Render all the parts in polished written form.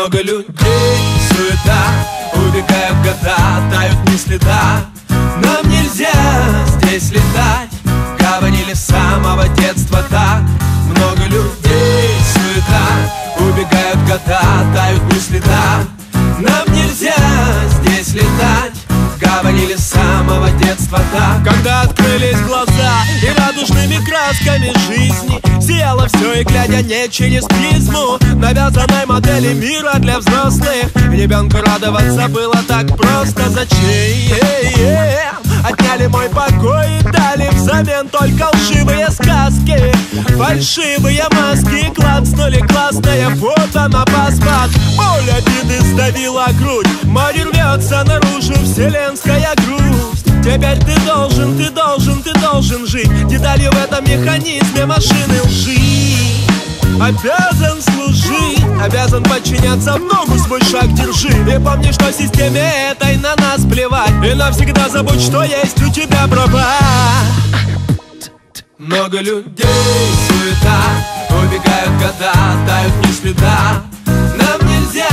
много людей, суета, убегая в года, тают не следа. Нам нельзя здесь летать, говорили с самого детства так. Много людей, суета, убегают в года, тают не следа. Нам нельзя здесь летать, говорили с самого детства так. Когда открылись глаза и радужными красками жизни сияло все, и глядя не через призму навязанной модели мира для взрослых, ребенку радоваться было так просто. Зачем отняли мой покой и дали взамен только лживые сказки, фальшивые маски, клацнули классное фото на паспорт. Боль обиды сдавила грудь, море рвется наружу, вселенская грусть. Теперь ты должен, ты должен, ты должен жить деталью в этом механизме машины лжи. Обязан служить, обязан подчиняться, в ногу свой шаг держи. И помни, что системе этой на нас плевать, и навсегда забудь, что есть у тебя права. Много людей, суета, убегают года, тают не следа. Нам нельзя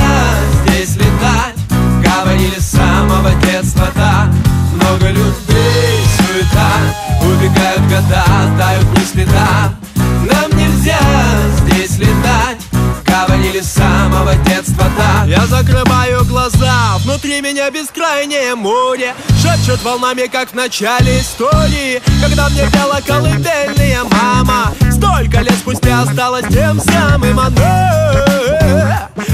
здесь летать, говорили с самого детства так. Много людей, суета, убегают года, тают не следа. Нам нельзя здесь летать, говорили с самого детства так. Я закрываю глаза, внутри меня бескрайнее море шепчет волнами, как в начале истории, когда мне пела колыбельная мама. Столько лет спустя осталось тем самым она.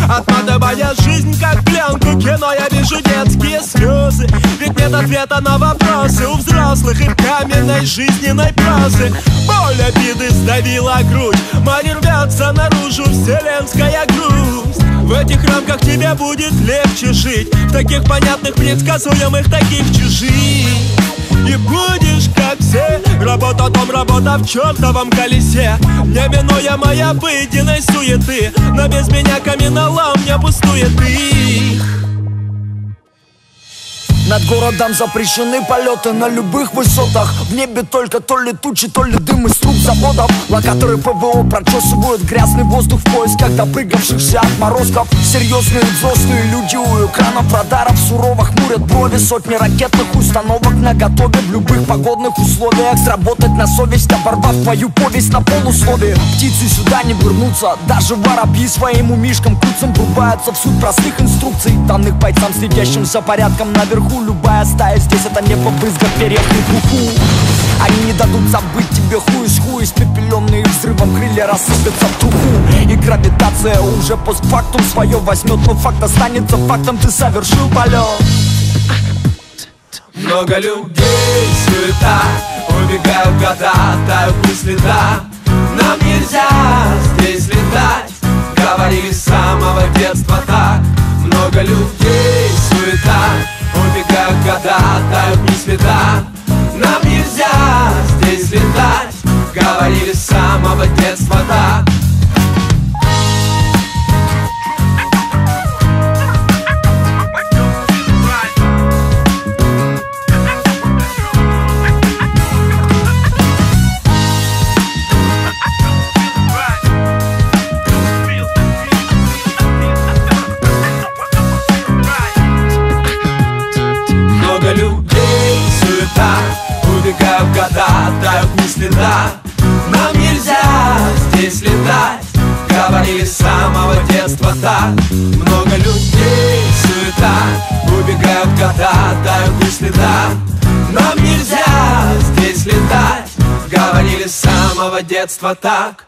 Отпада моя жизнь, как пленку кино, я вижу детские слезы, ведь нет ответа на вопросы у взрослых и каменной жизненной прозы. Боль обиды сдавила грудь, море рвется наружу, вселенская грусть. В этих рамках тебе будет легче жить, в таких понятных, предсказуемых, таких чужих. И будешь как все, работа дом, работа в чертовом колесе, не минуя моя обыденной суеты, но без меня каменолом не пустует их. Над городом запрещены полеты на любых высотах. В небе только то ли тучи, то ли дым из труб заводов. Локаторы ПВО прочесывают грязный воздух в поисках допрыгавшихся отморозков. Серьезные взрослые люди у экранов радаров сурово хмурят брови. Сотни ракетных установок наготове, в любых погодных условиях сработать на совесть, оборвав твою повесть на полусловие. Птицы сюда не вернутся, даже воробьи своим умишкам куцам врубаются в суть простых инструкций, данных бойцам, следящим за порядком наверху. Любая стая здесь — это не побрызгав перьев и пуху. Они не дадут забыть тебе хуй с хуй, испепеленные взрывом крылья рассыпятся в труху. И гравитация уже постфактум свое возьмет, но факт останется фактом, ты совершил полет. Много людей, суета, убегают года, тают не следа. Нам нельзя здесь летать, говорили с самого детства так. Много людей, суета, убегают года, тают не следа. Нам нельзя здесь летать, говорили с самого детства так. Убегают года, тают не следа. Нам нельзя здесь летать, говорили с самого детства так. Много людей, суета, убегают года, тают не следа. Нам нельзя здесь летать, говорили с самого детства так.